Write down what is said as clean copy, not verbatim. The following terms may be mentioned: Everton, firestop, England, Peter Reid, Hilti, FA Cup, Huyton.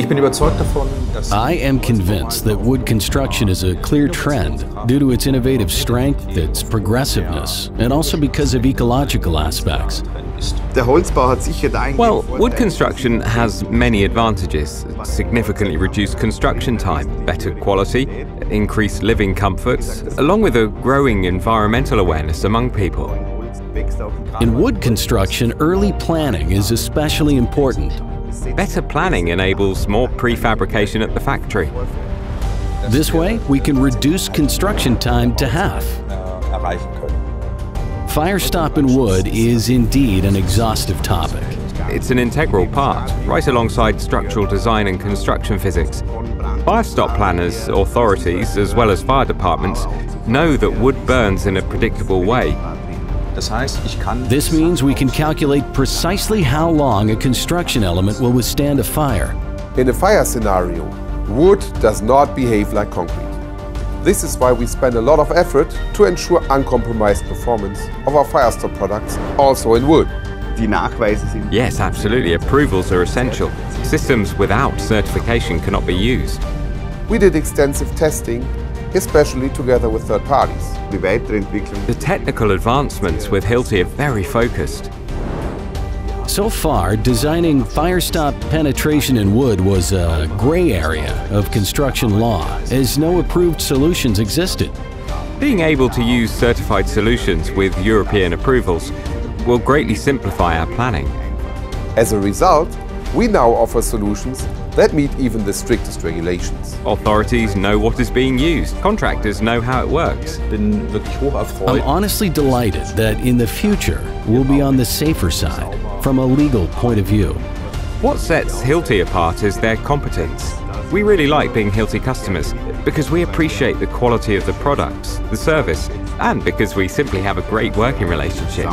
I am convinced that wood construction is a clear trend due to its innovative strength, its progressiveness, and also because of ecological aspects. Well, wood construction has many advantages. Significantly reduced construction time, better quality, increased living comforts, along with a growing environmental awareness among people. In wood construction, early planning is especially important. Better planning enables more prefabrication at the factory. This way, we can reduce construction time to half. Fire stop in wood is indeed an exhaustive topic. It's an integral part, right alongside structural design and construction physics. Fire stop planners, authorities, as well as fire departments know that wood burns in a predictable way. This means we can calculate precisely how long a construction element will withstand a fire. In a fire scenario, wood does not behave like concrete. This is why we spend a lot of effort to ensure uncompromised performance of our fire stop products, also in wood. Yes, absolutely. Approvals are essential. Systems without certification cannot be used. We did extensive testing, especially together with third parties. The technical advancements with Hilti are very focused. So far, designing fire stop penetration in wood was a gray area of construction law, as no approved solutions existed. Being able to use certified solutions with European approvals will greatly simplify our planning. As a result, we now offer solutions that meet even the strictest regulations. Authorities know what is being used. Contractors know how it works. I'm honestly delighted that in the future we'll be on the safer side from a legal point of view. What sets Hilti apart is their competence. We really like being Hilti customers because we appreciate the quality of the products, the service, and because we simply have a great working relationship.